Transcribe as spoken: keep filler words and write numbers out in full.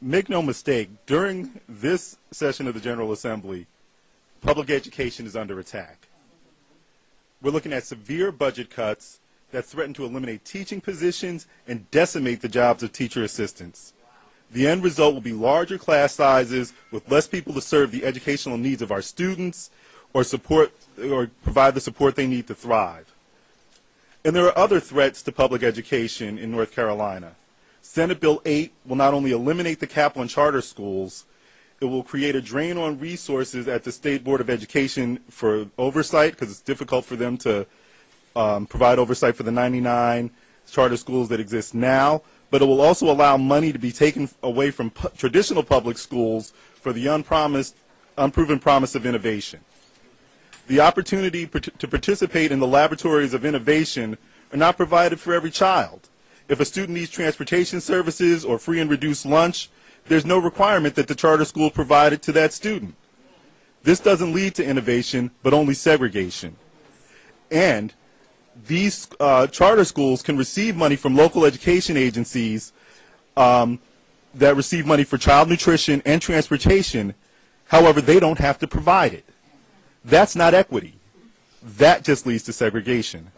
Make no mistake, during this session of the General Assembly, public education is under attack. We're looking at severe budget cuts that threaten to eliminate teaching positions and decimate the jobs of teacher assistants. The end result will be larger class sizes with less people to serve the educational needs of our students or support or provide the support they need to thrive. And there are other threats to public education in North Carolina. Senate Bill eight will not only eliminate the cap on charter schools, it will create a drain on resources at the State Board of Education for oversight, because it's difficult for them to um, provide oversight for the ninety-nine charter schools that exist now, but it will also allow money to be taken away from pu- traditional public schools for the unpromised, unproven promise of innovation. The opportunity per- to participate in the laboratories of innovation are not provided for every child. If a student needs transportation services or free and reduced lunch, there's no requirement that the charter school provide it to that student. This doesn't lead to innovation, but only segregation. And these uh, charter schools can receive money from local education agencies um, that receive money for child nutrition and transportation. However, they don't have to provide it. That's not equity. That just leads to segregation.